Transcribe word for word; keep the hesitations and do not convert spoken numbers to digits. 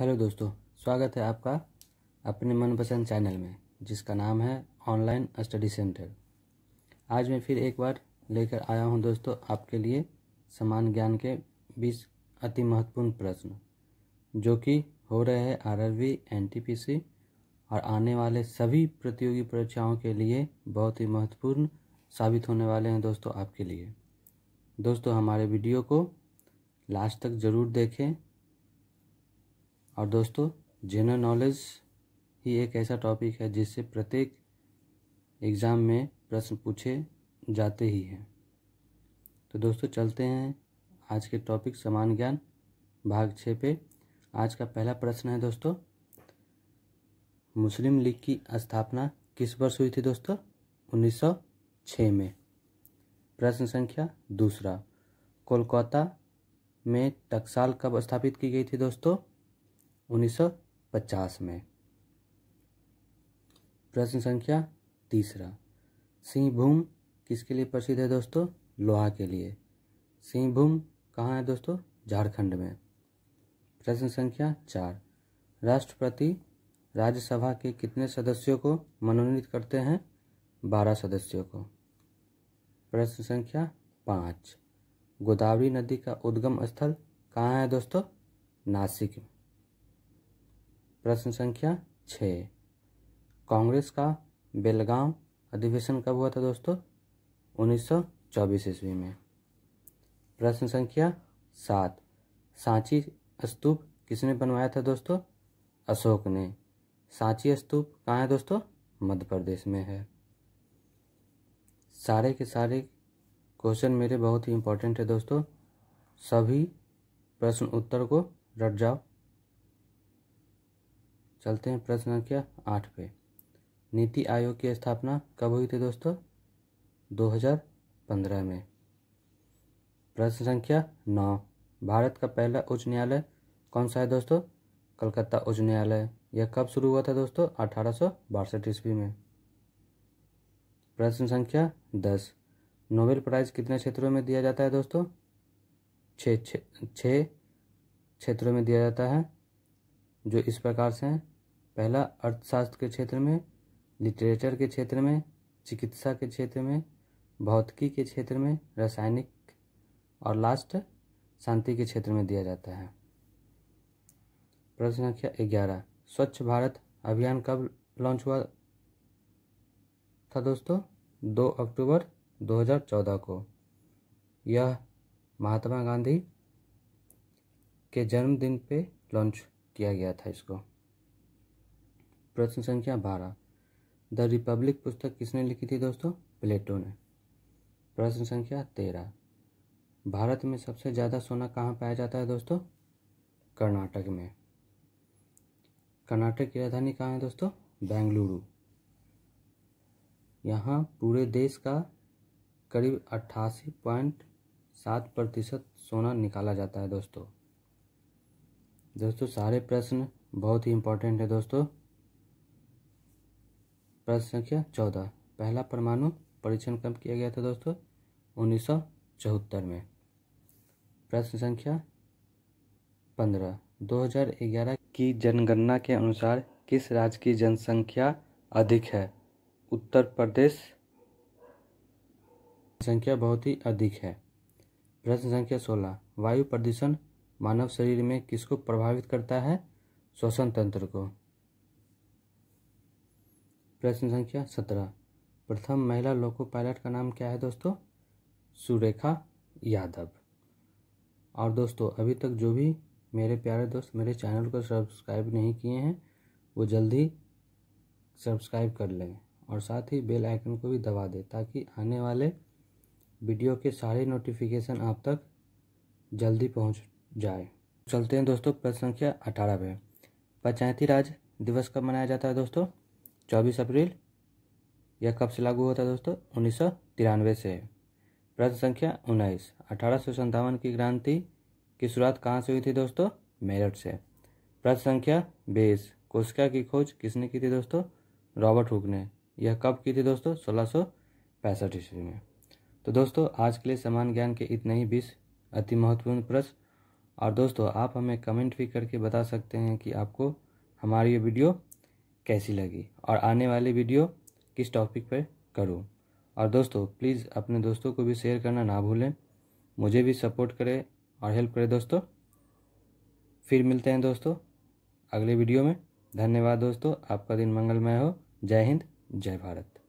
Hello दोस्तों, स्वागत है आपका अपने मनपसंद चैनल में जिसका नाम है ऑनलाइन स्टडी सेंटर। आज मैं फिर एक बार लेकर आया हूं दोस्तों आपके लिए समान ज्ञान के बीस अति महत्वपूर्ण प्रश्न जो कि हो रहे हैं आरआरबी एनटीपीसी और आने वाले सभी प्रतियोगी परीक्षाओं के लिए बहुत ही महत्वपूर्ण साबित होने वाले हैं दोस्तों आपके लिए। दोस्तों हमारे वीडियो को लास्ट तक ज़रूर देखें। और दोस्तों जनरल नॉलेज ही एक ऐसा टॉपिक है जिससे प्रत्येक एग्ज़ाम में प्रश्न पूछे जाते ही हैं। तो दोस्तों चलते हैं आज के टॉपिक समान ज्ञान भाग छः पे। आज का पहला प्रश्न है दोस्तों, मुस्लिम लीग की स्थापना किस वर्ष हुई थी दोस्तों? उन्नीस सौ छः में। प्रश्न संख्या दूसरा, कोलकाता में टकसाल कब स्थापित की गई थी दोस्तों? उन्नीस सौ पचास में। प्रश्न संख्या तीसरा, सिंहभूम किसके लिए प्रसिद्ध है दोस्तों? लोहा के लिए। सिंहभूम कहाँ है दोस्तों? झारखंड में। प्रश्न संख्या चार, राष्ट्रपति राज्यसभा के कितने सदस्यों को मनोनीत करते हैं? बारह सदस्यों को। प्रश्न संख्या पाँच, गोदावरी नदी का उद्गम स्थल कहाँ है दोस्तों? नासिक। प्रश्न संख्या छः, कांग्रेस का बेलगांव अधिवेशन कब हुआ था दोस्तों? उन्नीस सौ चौबीस ईस्वी में। प्रश्न संख्या सात, सांची स्तूप किसने बनवाया था दोस्तों? अशोक ने। सांची स्तूप कहाँ है दोस्तों? मध्य प्रदेश में है। सारे के सारे क्वेश्चन मेरे बहुत ही इम्पोर्टेंट है दोस्तों। सभी प्रश्न उत्तर को रट जाओ। चलते हैं प्रश्न संख्या आठ पे। नीति आयोग की स्थापना कब हुई थी दोस्तों? दो हज़ार पंद्रह में। प्रश्न संख्या नौ, भारत का पहला उच्च न्यायालय कौन सा है दोस्तों? कलकत्ता उच्च न्यायालय। यह कब शुरू हुआ था दोस्तों? अठारह सौ बासठ ईस्वी में। प्रश्न संख्या दस, नोबेल प्राइज कितने क्षेत्रों में दिया जाता है दोस्तों? छः छः क्षेत्रों में दिया जाता है जो इस प्रकार से हैं। पहला, अर्थशास्त्र के क्षेत्र में, लिटरेचर के क्षेत्र में, चिकित्सा के क्षेत्र में, भौतिकी के क्षेत्र में, रासायनिक और लास्ट शांति के क्षेत्र में दिया जाता है। प्रश्न संख्या ग्यारह, स्वच्छ भारत अभियान कब लॉन्च हुआ था दोस्तों? दो अक्टूबर दो हज़ार चौदह को। यह महात्मा गांधी के जन्मदिन पे लॉन्च किया गया था इसको। प्रश्न संख्या बारह, द रिपब्लिक पुस्तक किसने लिखी थी दोस्तों? प्लेटो ने। प्रश्न संख्या तेरह, भारत में सबसे ज़्यादा सोना कहाँ पाया जाता है दोस्तों? कर्नाटक में। कर्नाटक की राजधानी कहाँ है दोस्तों? बेंगलुरु। यहाँ पूरे देश का करीब अट्ठासी पॉइंट सात प्रतिशत सोना निकाला जाता है दोस्तों। दोस्तों सारे प्रश्न बहुत ही इम्पोर्टेंट है दोस्तों। प्रश्न संख्या चौदह, पहला परमाणु परीक्षण कब किया गया था दोस्तों? उन्नीस सौ चौहत्तर में। प्रश्न संख्या पंद्रह, दो हजार ग्यारह की जनगणना के अनुसार किस राज्य की जनसंख्या अधिक है? उत्तर प्रदेश संख्या बहुत ही अधिक है। प्रश्न संख्या सोलह, वायु प्रदूषण मानव शरीर में किसको प्रभावित करता है? श्वसन तंत्र को। प्रश्न संख्या सत्रह, प्रथम महिला लोको पायलट का नाम क्या है दोस्तों? सुरेखा यादव। और दोस्तों अभी तक जो भी मेरे प्यारे दोस्त मेरे चैनल को सब्सक्राइब नहीं किए हैं वो जल्दी सब्सक्राइब कर लें और साथ ही बेल आइकन को भी दबा दें ताकि आने वाले वीडियो के सारे नोटिफिकेशन आप तक जल्दी पहुंच जाए। चलते हैं दोस्तों प्रश्न संख्या अठारह पे। पंचायती राज दिवस कब मनाया जाता है दोस्तों? चौबीस अप्रैल। यह कब से लागू होता है दोस्तों? उन्नीस सौ तिरानवे से। प्रश्न संख्या उन्नीस, अठारह सौ सत्तावन की क्रांति की शुरुआत कहाँ से हुई थी दोस्तों? मेरठ से। प्रश्न संख्या बीस, कोशिका की खोज किसने की थी दोस्तों? रॉबर्ट हुक ने। यह कब की थी दोस्तों? सोलह सौ पैंसठ ईस्वी में। तो दोस्तों आज के लिए समान ज्ञान के इतने ही बीस अति महत्वपूर्ण प्रश्न और दोस्तों आप हमें कमेंट भी करके बता सकते हैं कि आपको हमारी ये वीडियो कैसी लगी और आने वाली वीडियो किस टॉपिक पर करूं। और दोस्तों प्लीज़ अपने दोस्तों को भी शेयर करना ना भूलें, मुझे भी सपोर्ट करें और हेल्प करें दोस्तों। फिर मिलते हैं दोस्तों अगले वीडियो में। धन्यवाद दोस्तों, आपका दिन मंगलमय हो। जय हिंद, जय भारत।